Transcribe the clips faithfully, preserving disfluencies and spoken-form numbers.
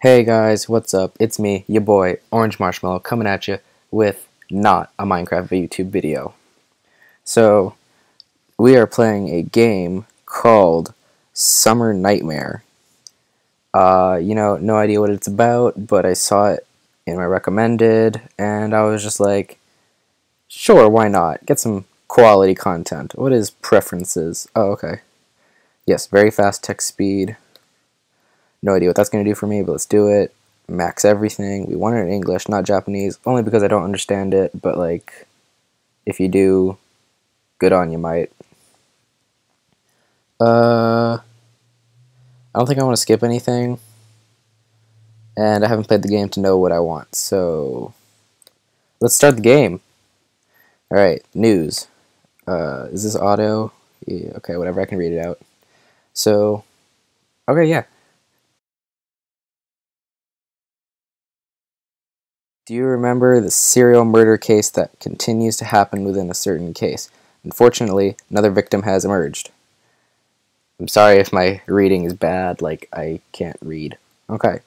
Hey guys, what's up? It's me, your boy, Orange Marshmallow, coming at you with not a Minecraft YouTube video. So, we are playing a game called Summer Nightmare. Uh, you know, no idea what it's about, but I saw it in my recommended, and I was just like, sure, why not? Get some quality content. What is preferences? Oh, okay. Yes, very fast text speed. No idea what that's going to do for me, but let's do it. Max everything. We want it in English, not Japanese, only because I don't understand it, but, like, if you do, good on you, might. Uh, I don't think I want to skip anything, and I haven't played the game to know what I want, so let's start the game. Alright, news. Uh, is this auto? Yeah, okay, whatever, I can read it out. So, okay, yeah. Do you remember the serial murder case that continues to happen within a certain case? Unfortunately, another victim has emerged. I'm sorry if my reading is bad, like, I can't read. Okay.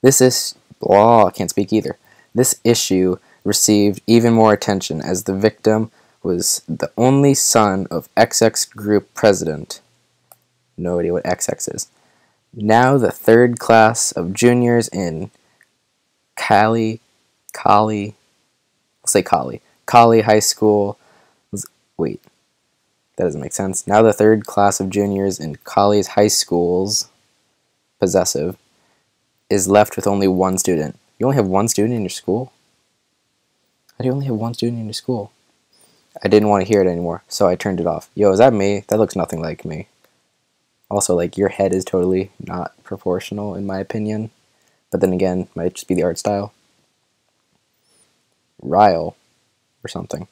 This is... blah, I can't speak either. This issue received even more attention as the victim was the only son of X X Group president. No idea what X X is. Now the third class of juniors in... Kali, Kali, I'll say Kali, Kali High School, wait, that doesn't make sense. Now the third class of juniors in Kali's high school's possessive is left with only one student. You only have one student in your school? How do you only have one student in your school? I didn't want to hear it anymore, so I turned it off. Yo, is that me? That looks nothing like me. Also, like, your head is totally not proportional, in my opinion. But then again, might just be the art style. Ryle, or something.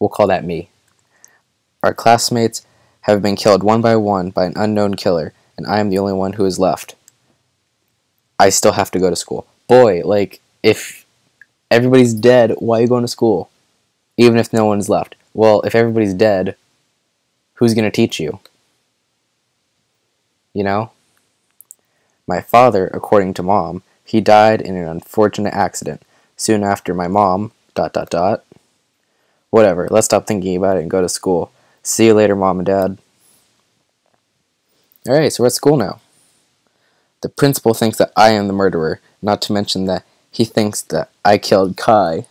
We'll call that me. Our classmates have been killed one by one by an unknown killer, and I am the only one who is left. I still have to go to school. Boy, like, if everybody's dead, why are you going to school? Even if no one's left. Well, if everybody's dead, who's going to teach you? You know? My father, according to mom, he died in an unfortunate accident. Soon after my mom, dot dot dot. Whatever, let's stop thinking about it and go to school. See you later, mom and dad. Alright, so we're at school now. The principal thinks that I am the murderer, not to mention that he thinks that I killed Kai.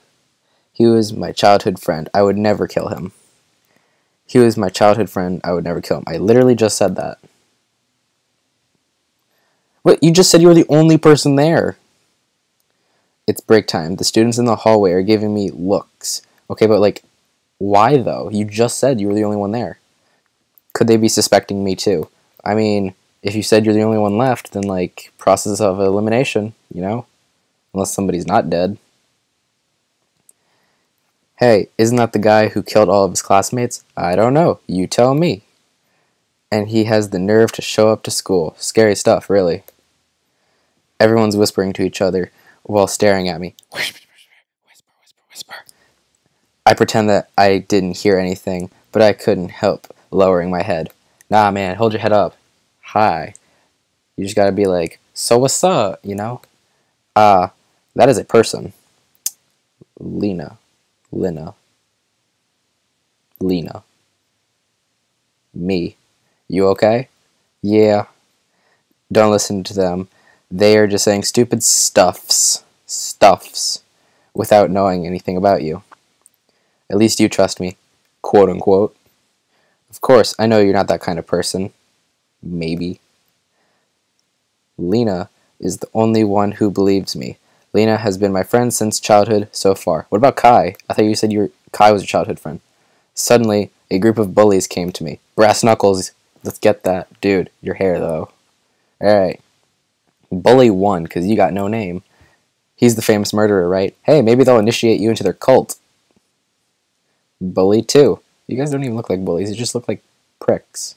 He was my childhood friend. I would never kill him. He was my childhood friend. I would never kill him. I literally just said that. What? You just said you were the only person there. It's break time. The students in the hallway are giving me looks. Okay, but like, why though? You just said you were the only one there. Could they be suspecting me too? I mean, if you said you're the only one left, then like, process of elimination, you know? Unless somebody's not dead. Hey, isn't that the guy who killed all of his classmates? I don't know. You tell me. And he has the nerve to show up to school. Scary stuff, really. Everyone's whispering to each other while staring at me. Whisper, whisper, whisper, whisper. I pretend that I didn't hear anything, but I couldn't help lowering my head. Nah, man, hold your head up. Hi. You just gotta be like, so what's up, you know? Ah, uh, that is a person. Lena. Lena. Lena. Me. You okay? Yeah. Don't listen to them. They are just saying stupid stuffs. Stuffs. Without knowing anything about you. At least you trust me. Quote unquote. Of course, I know you're not that kind of person. Maybe. Lena is the only one who believes me. Lena has been my friend since childhood so far. What about Kai? I thought you said you were... Kai was your childhood friend. Suddenly, a group of bullies came to me. Brass knuckles... Let's get that. Dude, your hair, though. Alright. Bully one, because you got no name. He's the famous murderer, right? Hey, maybe they'll initiate you into their cult. Bully two. You guys don't even look like bullies. You just look like pricks.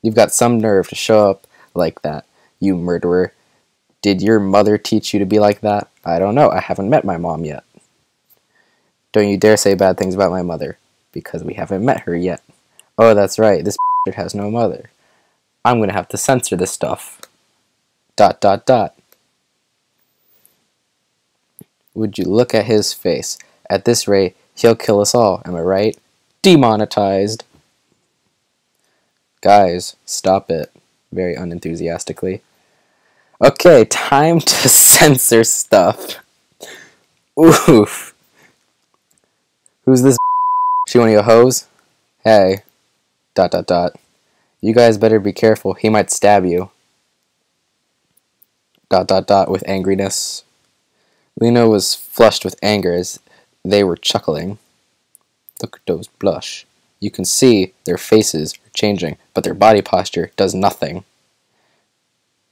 You've got some nerve to show up like that, you murderer. Did your mother teach you to be like that? I don't know. I haven't met my mom yet. Don't you dare say bad things about my mother, because we haven't met her yet. Oh, that's right. This has no mother. I'm going to have to censor this stuff. Dot, dot, dot. Would you look at his face? At this rate, he'll kill us all, am I right? Demonetized. Guys, stop it. Very unenthusiastically. Okay, time to censor stuff. Oof. Who's this? She one of your hoes? Hey. Dot, dot, dot. You guys better be careful. He might stab you. Dot, dot, dot with angriness. Lena was flushed with anger as they were chuckling. Look at those blush. You can see their faces are changing, but their body posture does nothing.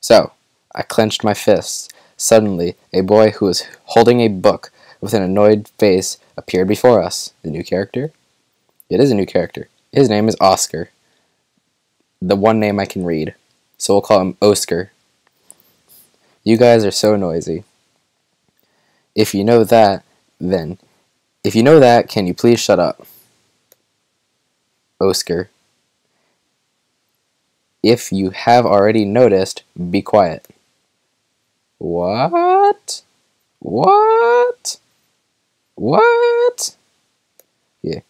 So, I clenched my fists. Suddenly, a boy who was holding a book with an annoyed face appeared before us. The new character? It is a new character. His name is Oscar. The one name I can read, so we'll call him Oscar. You guys are so noisy. If you know that, then if you know that, can you please shut up? Oscar. If you have already noticed, be quiet. What? What? What? Yeah.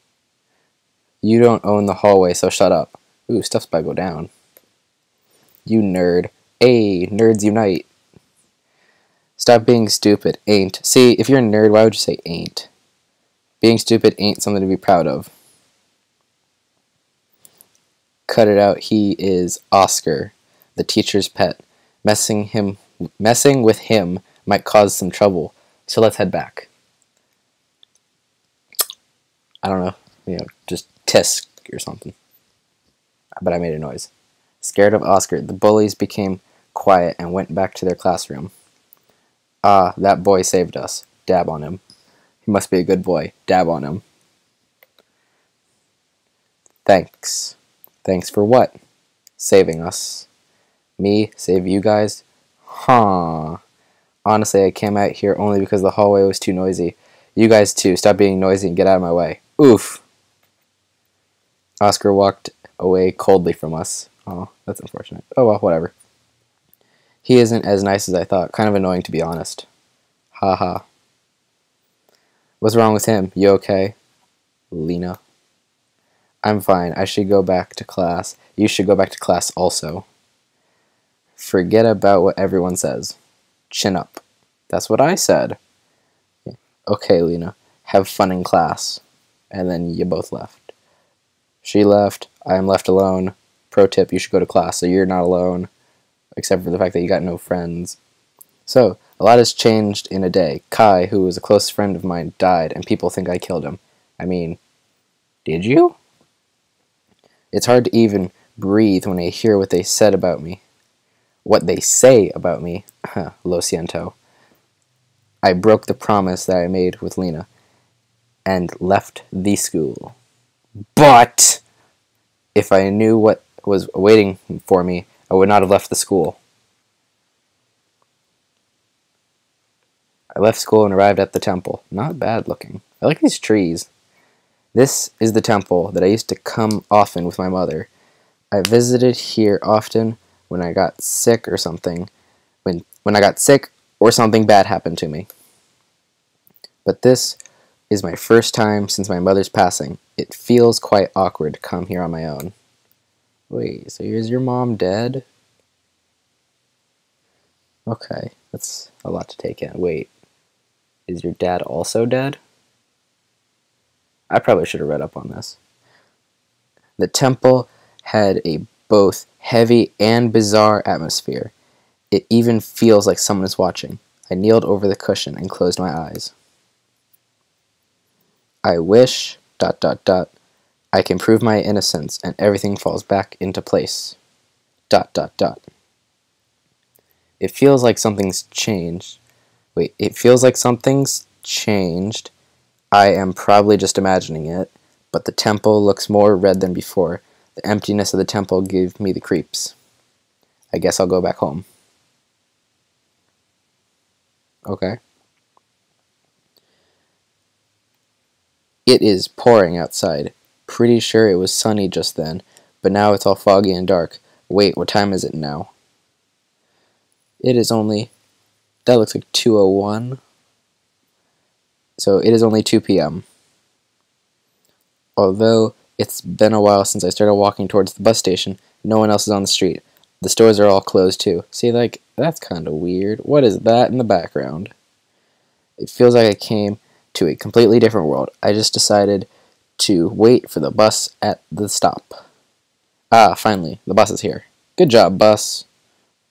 You don't own the hallway, so shut up. Ooh, stuff's about to go down. You nerd. Hey, nerds unite. Stop being stupid. Ain't. See, if you're a nerd, why would you say ain't? Being stupid ain't something to be proud of. Cut it out. He is Oscar, the teacher's pet. Messing him, messing with him might cause some trouble. So let's head back. I don't know. You know, just tisk or something. But I made a noise. Scared of Oscar, the bullies became quiet and went back to their classroom. Ah, that boy saved us. Dab on him. He must be a good boy. Dab on him. Thanks. Thanks for what? Saving us. Me? Save you guys? Huh. Honestly, I came out here only because the hallway was too noisy. You guys too. Stop being noisy and get out of my way. Oof. Oscar walked away coldly from us. Oh, that's unfortunate. Oh well, whatever. He isn't as nice as I thought. Kind of annoying, to be honest. Ha ha. What's wrong with him? You okay? Lena. I'm fine. I should go back to class. You should go back to class also. Forget about what everyone says. Chin up. That's what I said. Okay, Lena. Have fun in class. And then you both left. She left. I am left alone. Pro tip, you should go to class so you're not alone, except for the fact that you got no friends. So, a lot has changed in a day. Kai, who was a close friend of mine, died, and people think I killed him. I mean, did you? It's hard to even breathe when I hear what they said about me. What they say about me. Lo siento. I broke the promise that I made with Lena and left the school. But if I knew what was waiting for me, I would not have left the school. I left school and arrived at the temple. Not bad looking. I like these trees. This is the temple that I used to come often with my mother. I visited here often when I got sick or something. When, when I got sick or something bad happened to me. But this is my first time since my mother's passing. It feels quite awkward to come here on my own. Wait, so is your mom dead? Okay, that's a lot to take in. Wait, is your dad also dead? I probably should have read up on this. The temple had a both heavy and bizarre atmosphere. It even feels like someone is watching. I kneeled over the cushion and closed my eyes. I wish, dot dot dot, I can prove my innocence and everything falls back into place. Dot dot dot. It feels like something's changed. Wait, it feels like something's changed. I am probably just imagining it, but the temple looks more red than before. The emptiness of the temple gave me the creeps. I guess I'll go back home. Okay. It is pouring outside. Pretty sure it was sunny just then, but now it's all foggy and dark. Wait, what time is it now? It is only... That looks like two oh one. So it is only two p m Although it's been a while since I started walking towards the bus station, no one else is on the street. The stores are all closed too. See, like, that's kind of weird. What is that in the background? It feels like I came to a completely different world. I just decided to wait for the bus at the stop. Ah, finally, the bus is here. Good job, bus.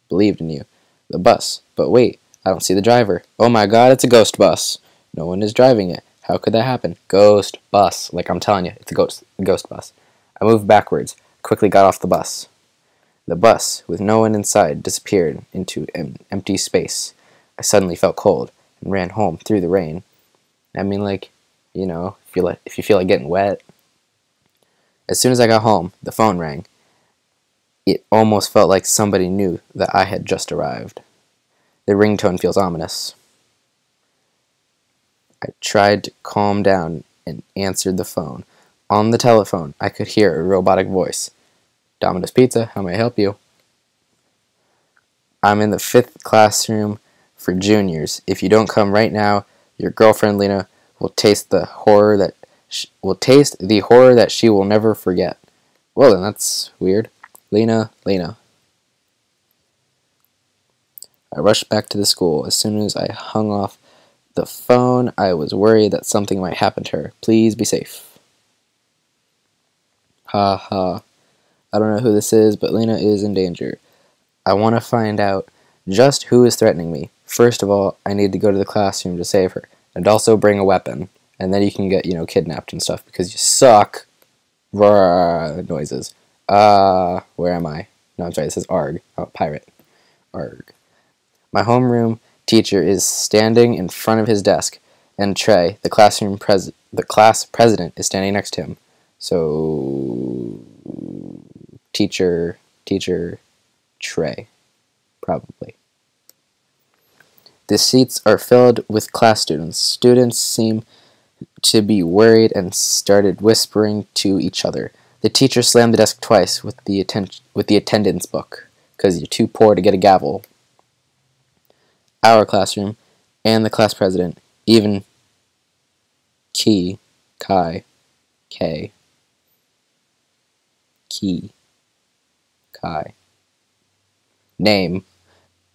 Believed in you. The bus. But wait, I don't see the driver. Oh my god, it's a ghost bus. No one is driving it. How could that happen? Ghost bus. Like I'm telling you, it's a ghost, ghost bus. I moved backwards, quickly got off the bus. The bus, with no one inside, disappeared into an empty space. I suddenly felt cold and ran home through the rain. I mean, like, you know, if you, like, if you feel like getting wet. As soon as I got home, the phone rang. It almost felt like somebody knew that I had just arrived. The ringtone feels ominous. I tried to calm down and answered the phone. On the telephone, I could hear a robotic voice. Dominus Pizza, how may I help you? I'm in the fifth classroom for juniors. If you don't come right now, your girlfriend Lena will taste the horror that she, will taste the horror that she will never forget. Well, then that's weird. Lena, Lena. I rushed back to the school. As soon as I hung off the phone, I was worried that something might happen to her. Please be safe. Ha ha. I don't know who this is, but Lena is in danger. I want to find out just who is threatening me. First of all, I need to go to the classroom to save her. And also bring a weapon. And then you can get, you know, kidnapped and stuff because you suck. Roar noises. Uh, where am I? No, I'm sorry, this is Arg. Oh, pirate. Arg. My homeroom teacher is standing in front of his desk. And Trey, the classroom pres- the class president, is standing next to him. So... Teacher, teacher, Trey, probably. The seats are filled with class students. Students seem to be worried and started whispering to each other. The teacher slammed the desk twice with the atten- with the attendance book, because you're too poor to get a gavel. Our classroom and the class president, even Key, Kai, K, Key. Kai. Name.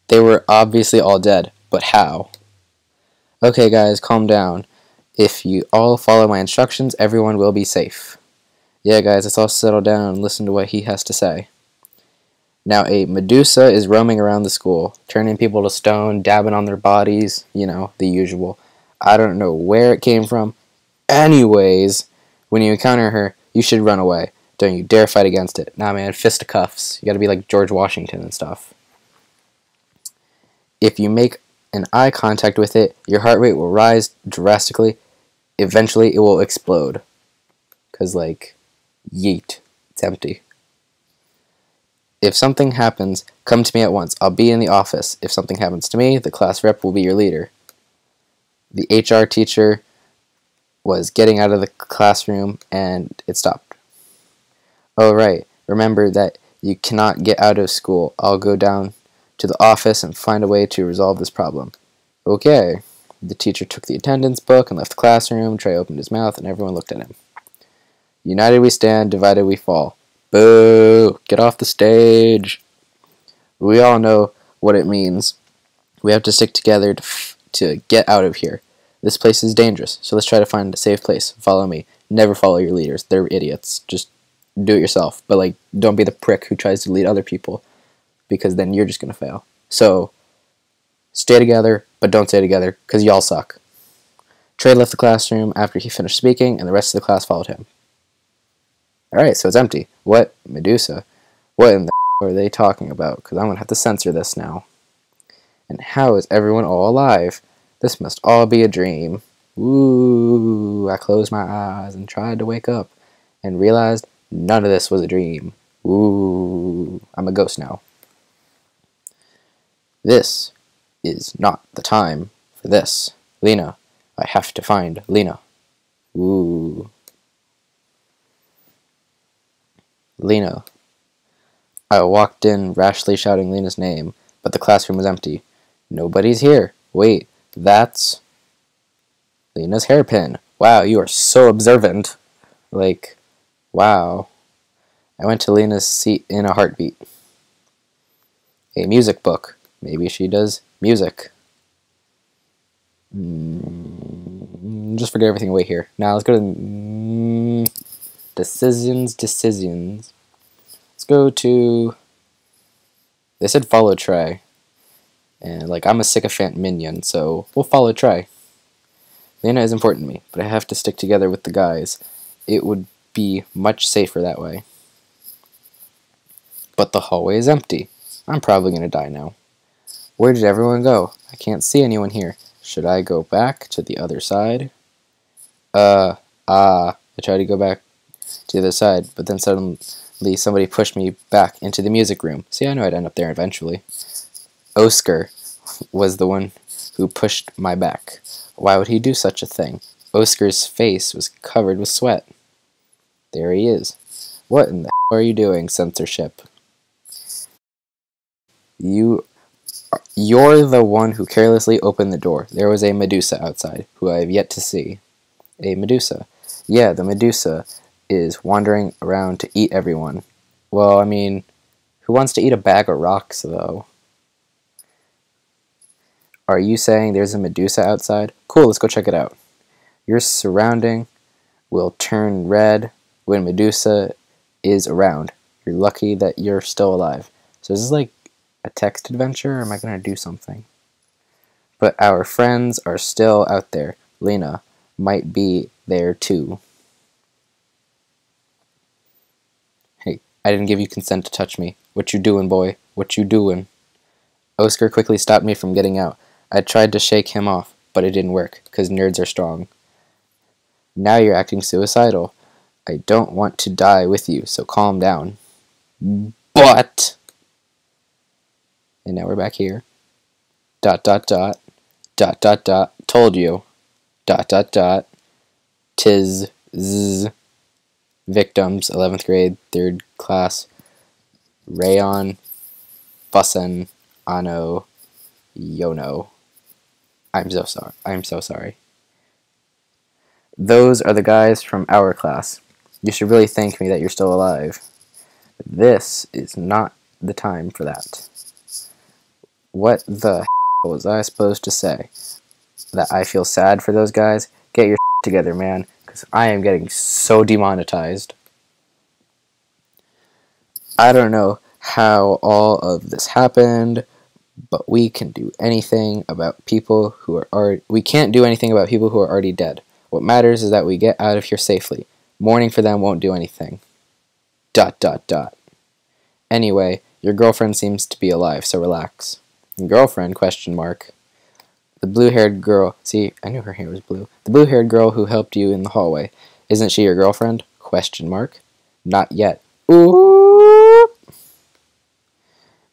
They were obviously all dead, but how? Okay guys, calm down. If you all follow my instructions, everyone will be safe. Yeah guys, let's all settle down and listen to what he has to say. Now a Medusa is roaming around the school, turning people to stone, dabbing on their bodies, you know, the usual. I don't know where it came from. Anyways, when you encounter her, you should run away. Don't you dare fight against it. Nah, man, fisticuffs. You gotta be like George Washington and stuff. If you make an eye contact with it, your heart rate will rise drastically. Eventually, it will explode. Because, like, yeet. It's empty. If something happens, come to me at once. I'll be in the office. If something happens to me, the class rep will be your leader. The H R teacher was getting out of the classroom, and it stopped. Oh, right. Remember that you cannot get out of school. I'll go down to the office and find a way to resolve this problem. Okay. The teacher took the attendance book and left the classroom. Trey opened his mouth and everyone looked at him. United we stand, divided we fall. Boo! Get off the stage! We all know what it means. We have to stick together to, f to get out of here. This place is dangerous, so let's try to find a safe place. Follow me. Never follow your leaders. They're idiots. Just... do it yourself, but like don't be the prick who tries to lead other people because then you're just gonna fail. So stay together, but don't stay together because y'all suck. Trey left the classroom after he finished speaking and the rest of the class followed him. Alright, so it's empty. What? Medusa? What in the f are they talking about? Because I'm gonna have to censor this now. And how is everyone all alive? This must all be a dream. Ooh, I closed my eyes and tried to wake up and realized none of this was a dream. Ooh, I'm a ghost now. This is not the time for this. Lena, I have to find Lena. Ooh. Lena, I walked in, rashly shouting Lena's name, but the classroom was empty. Nobody's here. Wait, that's... Lena's hairpin. Wow, you are so observant. Like, wow. I went to Lena's seat in a heartbeat. A music book. Maybe she does music. Mm, just forget everything. Wait here. Now let's go to mm, decisions, decisions. Let's go to... They said follow Trey. And, like, I'm a sycophant minion, so we'll follow Trey. Lena is important to me, but I have to stick together with the guys. It would be much safer that way. But the hallway is empty. I'm probably going to die now. Where did everyone go? I can't see anyone here. Should I go back to the other side? Uh, ah. Uh, I tried to go back to the other side, but then suddenly somebody pushed me back into the music room. See, I knew I'd end up there eventually. Oscar was the one who pushed my back. Why would he do such a thing? Oscar's face was covered with sweat. There he is. What in the hell are you doing, censorship? You, you're the one who carelessly opened the door. There was a Medusa outside, who I have yet to see. A Medusa. Yeah, the Medusa is wandering around to eat everyone. Well, I mean, who wants to eat a bag of rocks, though? Are you saying there's a Medusa outside? Cool, let's go check it out. Your surrounding will turn red when Medusa is around. You're lucky that you're still alive. So is this like a text adventure, or am I going to do something? But our friends are still out there. Lena might be there too. Hey, I didn't give you consent to touch me. What you doing, boy? What you doing? Oscar quickly stopped me from getting out. I tried to shake him off, but it didn't work, because nerds are strong. Now you're acting suicidal. I don't want to die with you, so calm down. But! And now we're back here. Dot, dot, dot. Dot, dot, dot. Told you. Dot, dot, dot. Tis. Zzz. Victims. eleventh grade. third class. Rayon. Bussen. Ano. Yono. I'm so sorry. I'm so sorry. Those are the guys from our class. You should really thank me that you're still alive. This is not the time for that. What the hell was I supposed to say? That I feel sad for those guys? Get your shit together, man, because I am getting so demonetized. I don't know how all of this happened, but we can do anything about people who are already... We can't do anything about people who are already dead. What matters is that we get out of here safely. Mourning for them won't do anything. Dot, dot, dot. Anyway, your girlfriend seems to be alive, so relax. Girlfriend? Question mark. The blue-haired girl... See, I knew her hair was blue. The blue-haired girl who helped you in the hallway. Isn't she your girlfriend? Question mark. Not yet. Ooh.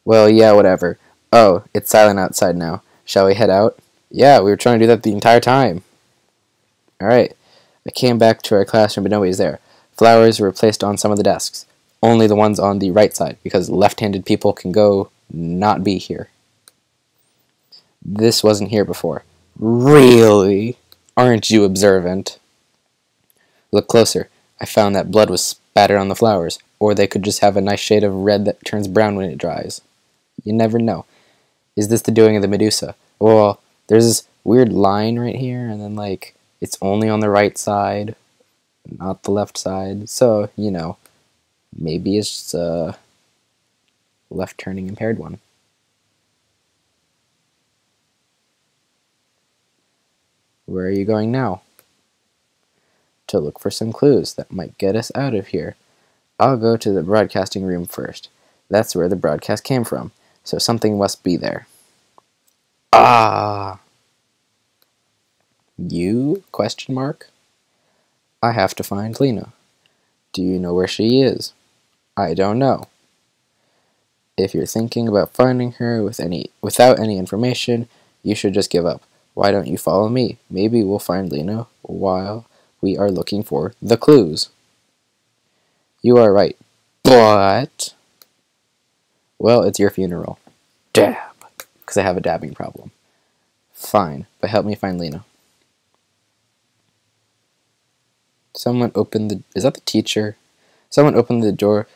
Well, yeah, whatever. Oh, it's silent outside now. Shall we head out? Yeah, we were trying to do that the entire time. Alright. I came back to our classroom, but nobody's there. Flowers were placed on some of the desks. Only the ones on the right side, because left-handed people can go not be here. This wasn't here before. Really? Aren't you observant? Look closer. I found that blood was spattered on the flowers, or they could just have a nice shade of red that turns brown when it dries. You never know. Is this the doing of the Medusa? Well, there's this weird line right here, and then, like... It's only on the right side, not the left side. So, you know, maybe it's a left-turning impaired one. Where are you going now? To look for some clues that might get us out of here. I'll go to the broadcasting room first. That's where the broadcast came from, so something must be there. Ah! You? Question mark. I have to find Lena. Do you know where she is? I don't know. If you're thinking about finding her with any without any information, you should just give up. Why don't you follow me? Maybe we'll find Lena while we are looking for the clues. You are right, but Well, it's your funeral. Dab. Because I have a dabbing problem. Fine, but help me find Lena. Someone opened the... Is that the teacher? Someone opened the door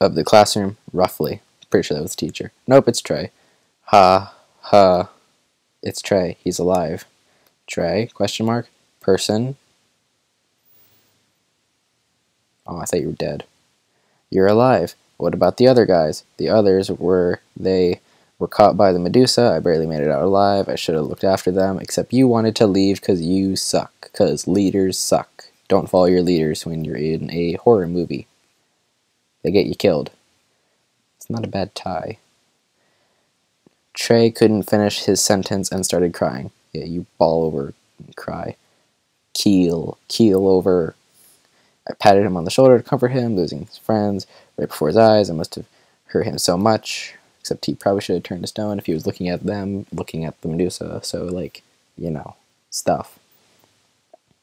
of the classroom, roughly. Pretty sure that was the teacher. Nope, it's Trey. Ha. Ha. It's Trey. He's alive. Trey? Question mark. Person? Oh, I thought you were dead. You're alive. What about the other guys? The others were... They were caught by the Medusa. I barely made it out alive. I should have looked after them. Except you wanted to leave because you suck. Because leaders suck. Don't follow your leaders when you're in a horror movie. They get you killed. It's not a bad tie. Trey couldn't finish his sentence and started crying. Yeah, you ball over and cry. Keel. Keel over. I patted him on the shoulder to comfort him, losing his friends right before his eyes. I must have hurt him so much. Except he probably should have turned to stone if he was looking at them, looking at the Medusa. So, like, you know, stuff.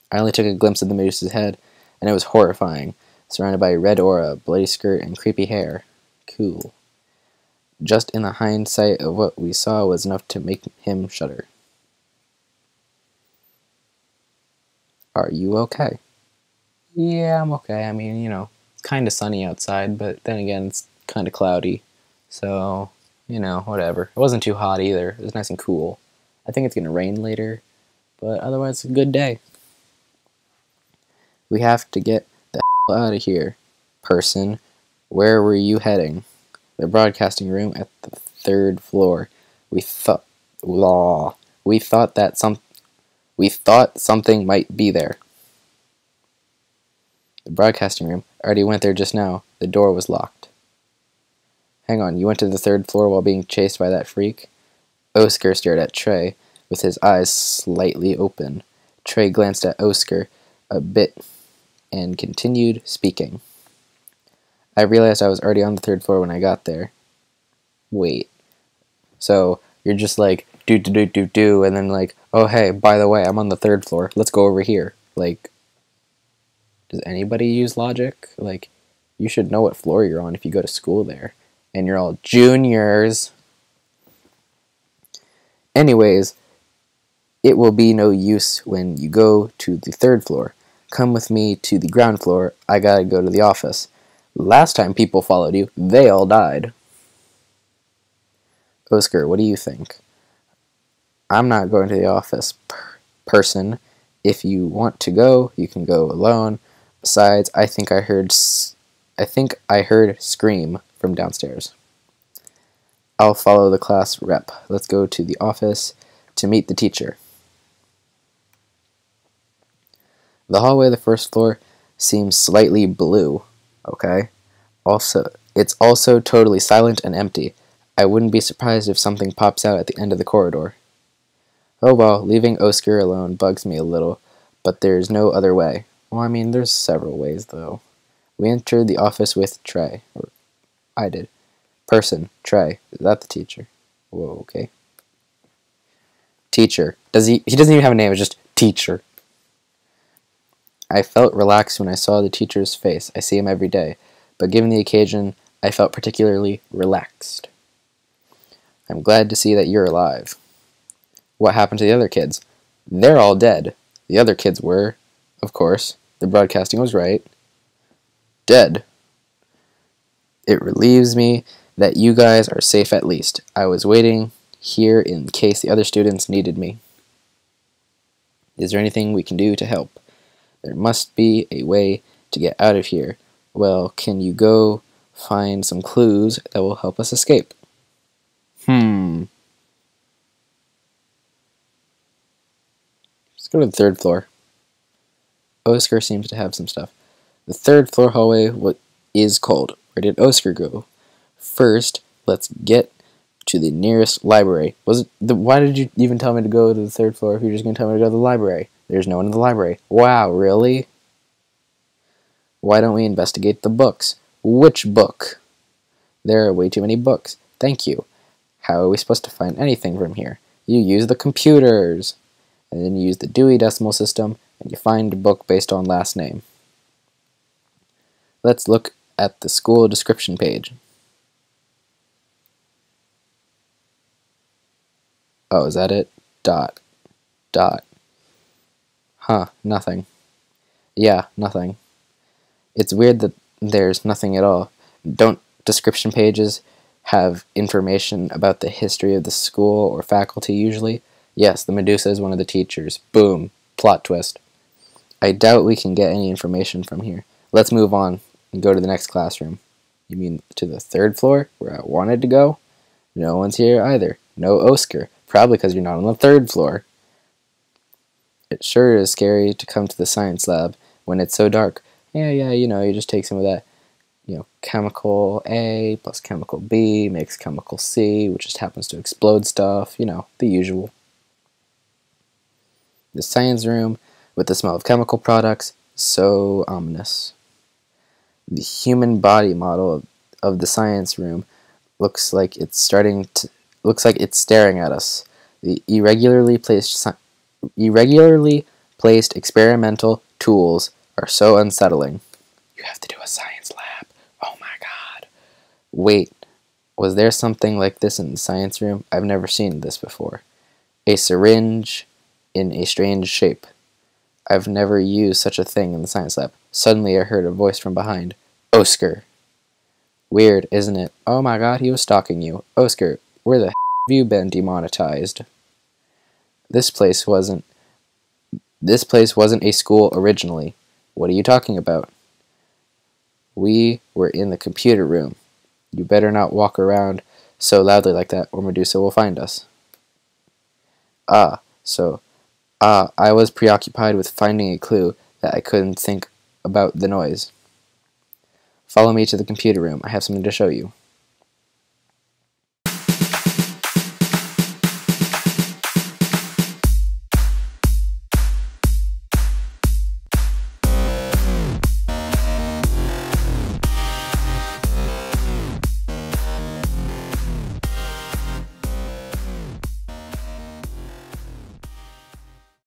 I only took a glimpse of the Medusa's head, and it was horrifying, surrounded by a red aura, bloody skirt, and creepy hair. Cool. Just in the hindsight of what we saw was enough to make him shudder. Are you okay? Yeah, I'm okay. I mean, you know, it's kind of sunny outside, but then again, it's kind of cloudy. So, you know, whatever. It wasn't too hot either. It was nice and cool. I think it's going to rain later, but otherwise, it's a good day. We have to get the hell out of here. Person, where were you heading? The broadcasting room at the third floor. We thought... Law. We thought that some... We thought something might be there. The broadcasting room. I already went there just now. The door was locked. Hang on, you went to the third floor while being chased by that freak? Oscar stared at Trey, with his eyes slightly open. Trey glanced at Oscar a bit and continued speaking. I realized I was already on the third floor when I got there. Wait. So you're just like do do do do do and then like, oh hey, by the way, I'm on the third floor. Let's go over here. Like, does anybody use logic? Like, you should know what floor you're on if you go to school there. And you're all juniors. Anyways, it will be no use when you go to the third floor. Come with me to the ground floor. I gotta go to the office. Last time people followed you, they all died. Oscar, what do you think? I'm not going to the office, per person. If you want to go, you can go alone. Besides, I think I heard s I think I heard scream from downstairs. I'll follow the class rep. Let's go to the office to meet the teacher. The hallway of the first floor seems slightly blue, okay? Also, it's also totally silent and empty. I wouldn't be surprised if something pops out at the end of the corridor. Oh well, leaving Oscar alone bugs me a little, but there's no other way. Well, I mean, there's several ways, though. We entered the office with Trey. Or I did. Person, Trey. Is that the teacher? Whoa, okay. Teacher. Does he, he doesn't even have a name, it's just teacher. I felt relaxed when I saw the teacher's face. I see him every day, but given the occasion, I felt particularly relaxed. I'm glad to see that you're alive. What happened to the other kids? They're all dead. The other kids were, of course, the broadcasting was right, dead. It relieves me that you guys are safe at least. I was waiting here in case the other students needed me. Is there anything we can do to help? There must be a way to get out of here. Well, can you go find some clues that will help us escape? Hmm. Let's go to the third floor. Oscar seems to have some stuff. The third floor hallway is cold. Where did Oscar go? First, let's get to the nearest library. Was it the, why did you even tell me to go to the third floor if you were just going to tell me to go to the library? There's no one in the library. Wow, really? Why don't we investigate the books? Which book? There are way too many books. Thank you. How are we supposed to find anything from here? You use the computers. And then you use the Dewey Decimal System, and you find a book based on last name. Let's look at the school description page. Oh, is that it? Dot. Dot. Huh, nothing. Yeah, nothing. It's weird that there's nothing at all. Don't description pages have information about the history of the school or faculty usually? Yes, the Medusa is one of the teachers. Boom. Plot twist. I doubt we can get any information from here. Let's move on and go to the next classroom. You mean to the third floor, where I wanted to go? No one's here either. No Oscar. Probably because you're not on the third floor. It sure is scary to come to the science lab when it's so dark. Yeah, yeah, you know, you just take some of that, you know, chemical A plus chemical B makes chemical C, which just happens to explode stuff, you know, the usual. The science room, with the smell of chemical products, so ominous. The human body model of, of the science room looks like it's starting to looks like it's staring at us. The irregularly placed irregularly placed experimental tools are so unsettling. You have to do a science lab. Oh my god. Wait, was there something like this in the science room? I've never seen this before. A syringe in a strange shape. I've never used such a thing in the science lab. Suddenly I heard a voice from behind. Oscar. Weird, isn't it? Oh my god, he was stalking you. Oscar, where the heck have you been demonetized? This place wasn't... This place wasn't a school originally. What are you talking about? We were in the computer room. You better not walk around so loudly like that, or Medusa will find us. Ah, so... Ah, I was preoccupied with finding a clue that I couldn't think about the noise. Follow me to the computer room. I have something to show you.